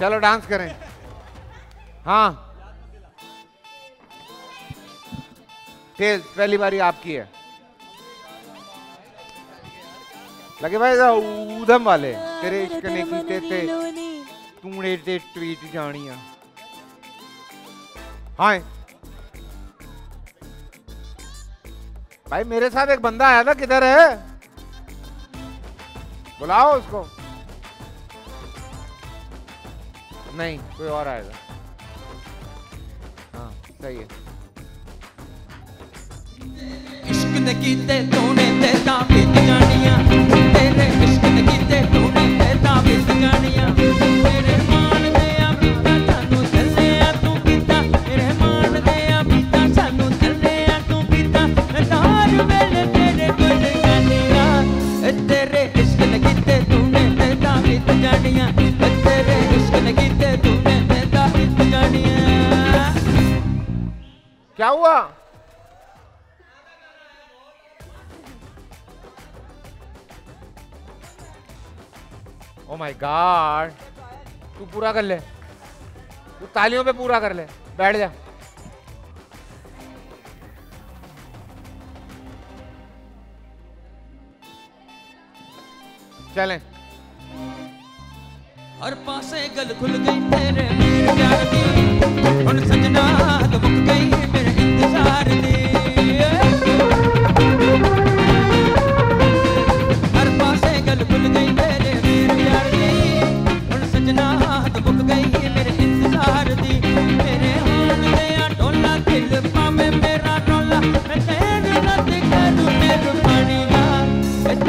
चलो डांस करें। हाँ तेज, पहली बारी आपकी है। लगे भाई ऊधम वाले तेरे इश्क ने कीते थे तूने ते ट्वीट जानिया। हाँ भाई मेरे साथ एक बंदा आया था, किधर है? बुलाओ उसको। नहीं कोई और आएगा। हाँ सही है। इश्क ने कीते तूने ते ताबीत जानिया, तेरे इश्क ने कीते तूने ते ताबीत जानिया, तेरे मान दे आ बीता सानू चले आ तू बीता, तेरे मान दे आ बीता सानू चले आ तू बीता, नार वेले तेरे गुण गानिया, तेरे इश्क ने कीते तूने ते ताबीत जानिया, तेरे इश्क ने कीते तूने ते ताबीत जानिया। क्या हुआ? Oh my God! तू पूरा कर ले, तू तालियों पे पूरा कर ले, बैठ जा। चले। और पासे गल खुल गई तेरे मेरे प्यार दी, उन सजना तो मुक गई मेरे इंतजार दी। और पासे गल खुल गई तेरे बुक गई मेरे इंतजार दी, मेरे हाथ दे आ डोला दिल पावे मेरा रोला, मैं तेरे नाल करूं मेरे बनिया,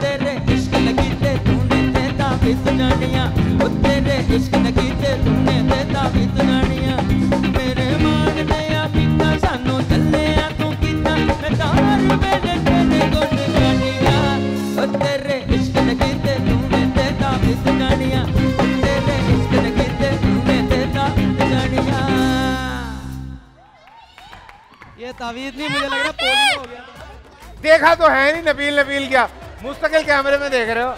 तेरे इश्क लगी ते तूने ते ताबीत जानिया, तेरे इश्क लगी ते तूने ते ताबीत जानिया, मेरे मान दे आ बीता सानू चले आ तू बीता, मैं तार मेरे तेरे गुण गानिया, तेरे इश्क लगी ते तूने ते ताबीत जानिया। ये तावीज़ नहीं, मुझे लग रहा है पोलियो हो गया। देखा तो है नहीं नबील, नबील क्या मुस्तकिल कैमरे में देख रहे हो?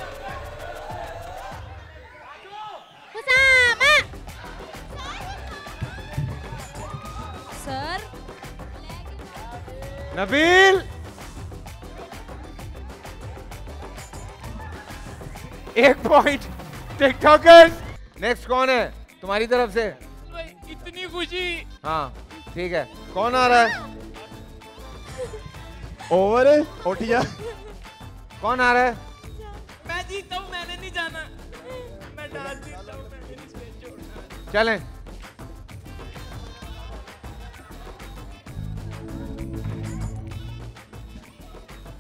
सर नबील एक पॉइंट टिक टॉकर्स। नेक्स्ट कौन है तुम्हारी तरफ से? इतनी खुशी। हाँ ठीक है, कौन आ रहा है? ओवर ओटिया। कौन आ रहा है? मैं जीता हूं, मैंने नहीं जाना, मैं डाल जीता हूं, मैंने नहीं स्पेस छोड़ना। चलें।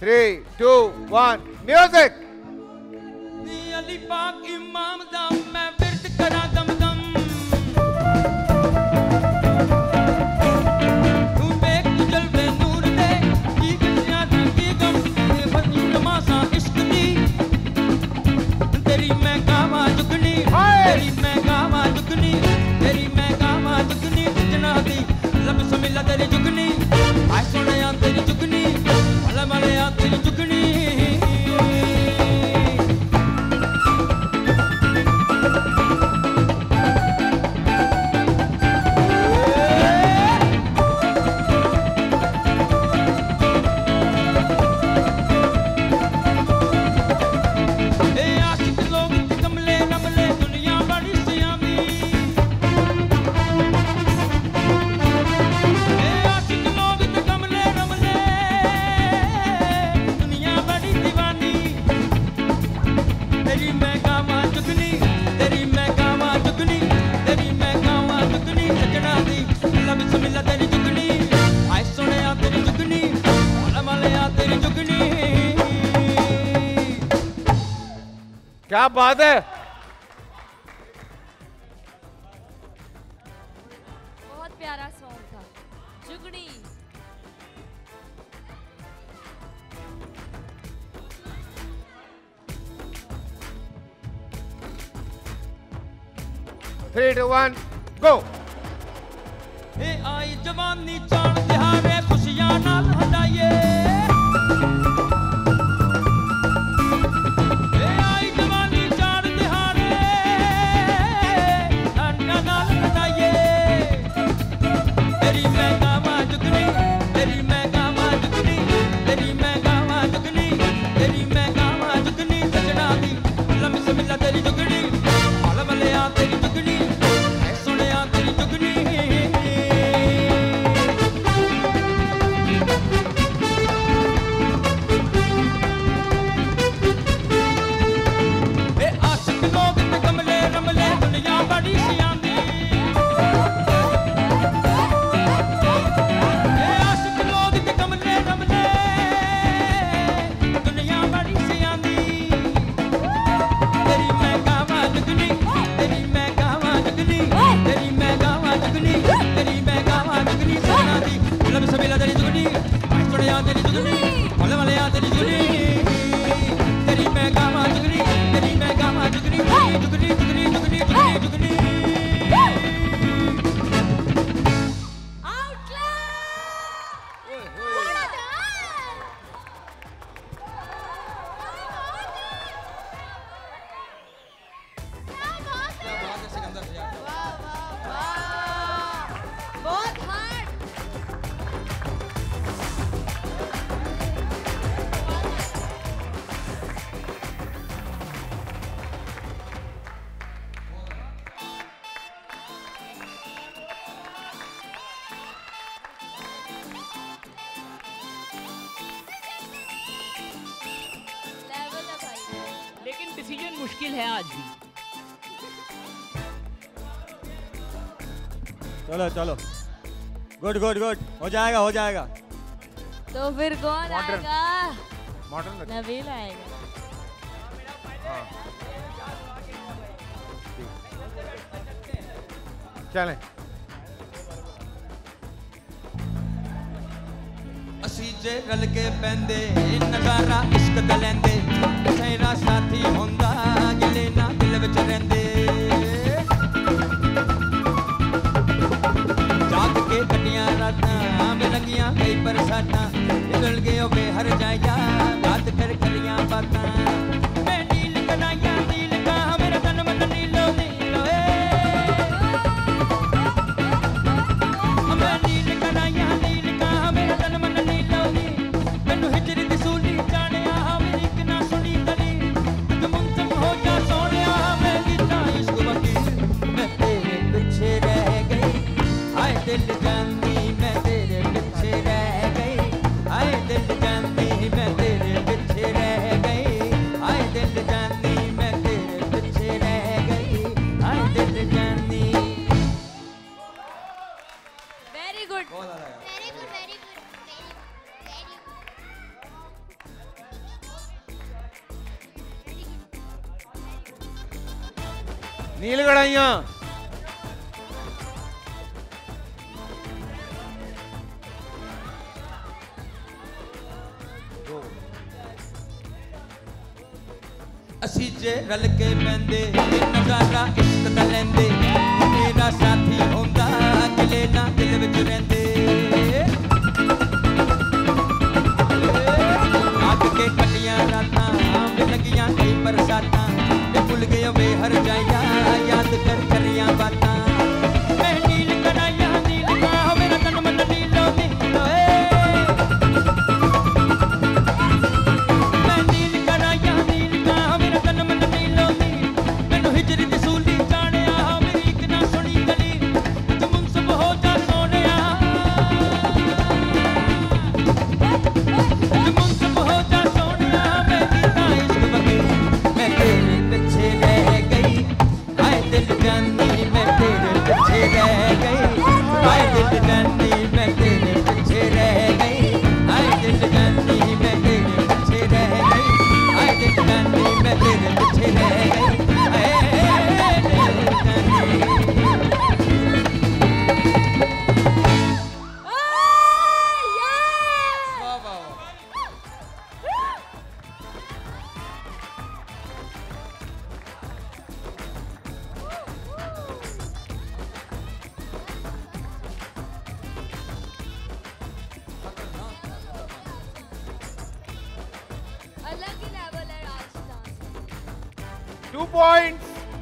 Three two one music. Ali पाक इमाम दम मैं विरद करा दम दम, तेरी जुगनी आए सोने आ तेरी जुगनी भले भले आ तेरी जुगनी। क्या बात है, बहुत प्यारा सॉन्ग था Jugni. Three two one go. हे आई जवानी चांद दिहाड़े खुशियां नाल हटाइए, मुश्किल है आज भी। चलो चलो, गुड गुड गुड, हो जाएगा हो जाएगा। तो फिर कौन आएगा? मॉडर्न नबील आएगा। चलें असीजे रल के पैंदे नजारा इश्क दा लैंदे सैना साथी होंदा गिले ना दिल विच रहिंदे जाग के कटियां रातां बिरंगियां कई बरसातां निकल गए ओ बेहर जाया बात कर करियां बातां मैं नील कनाया नील का मेरा तन मन नीलो नीलो है मैं नील कनाया नील का मेरा तन मन नीलो नी मैनू हिजरी दी सूली जाने आ मेरी इक ना सुनी तनी तू मुमकिन हो जा सोनिया मैं कीता इश्क वकील मैं तेरे पीछे रह गई हाय दिल जान नीलगढ़ाइया असीजे रल के पैंदे नजारा इश्क दा लैंदे मेरा साथी होंदा गिले ना दिल विच रहिंदे अग के कटियां रातां बिलगियां कई बरसातां ते भुल गए बेहर जाया याद कर करियां बातां मैं नील कनाया नील का मेरा तन मन नीलो नीलो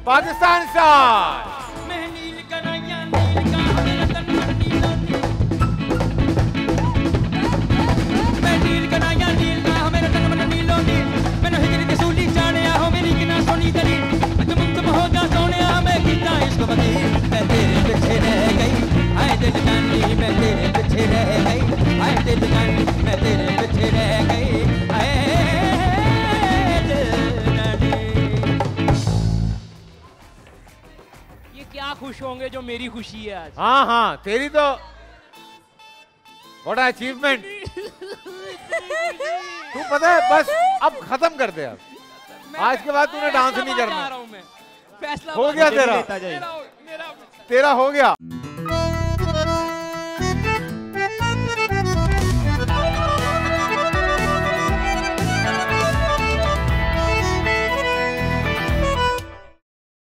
पाकिस्तान साथ जो मेरी खुशी है आज। हाँ हाँ तेरी तो बड़ा अचीवमेंट। तू पता है बस अब खत्म कर दे, अब आज के बाद तूने डांस नहीं करना। फैसला हो गया तेरा, तेरा हो गया।